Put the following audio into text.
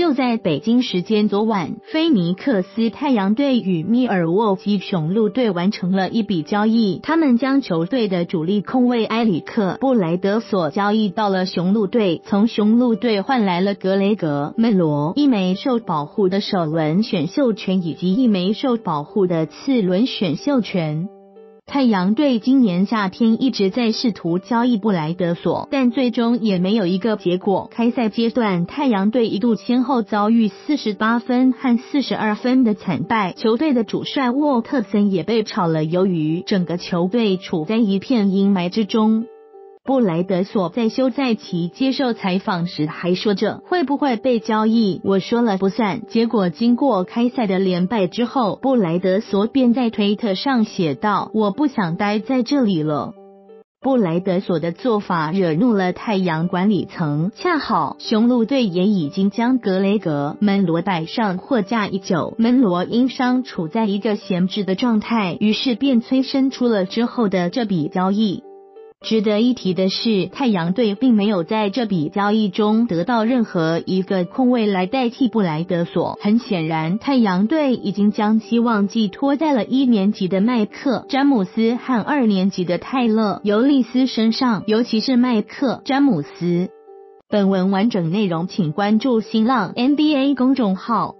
就在北京时间昨晚，菲尼克斯太阳队与密尔沃基雄鹿队完成了一笔交易，他们将球队的主力控卫埃里克·布莱德索交易到了雄鹿队，从雄鹿队换来了格雷格·梅罗、一枚受保护的首轮选秀权以及一枚受保护的次轮选秀权。太阳队今年夏天一直在试图交易布莱德索，但最终也没有一个结果。开赛阶段，太阳队一度先后遭遇48分和42分的惨败，球队的主帅沃特森也被炒了鱿鱼，整个球队处在一片阴霾之中。布莱德索在休赛期接受采访时还说着，会不会被交易，我说了不算。结果经过开赛的连败之后，布莱德索便在推特上写道，我不想待在这里了。布莱德索的做法惹怒了太阳管理层，恰好雄鹿队也已经将格雷格·门罗摆上货架已久，门罗因伤处在一个闲置的状态，于是便催生出了之后的这笔交易。值得一提的是，太阳队并没有在这笔交易中得到任何一个控卫来代替布莱德索。很显然，太阳队已经将希望寄托在了一年级的麦克·詹姆斯和二年级的泰勒·尤利斯身上，尤其是麦克·詹姆斯。本文完整内容请关注新浪 NBA 公众号。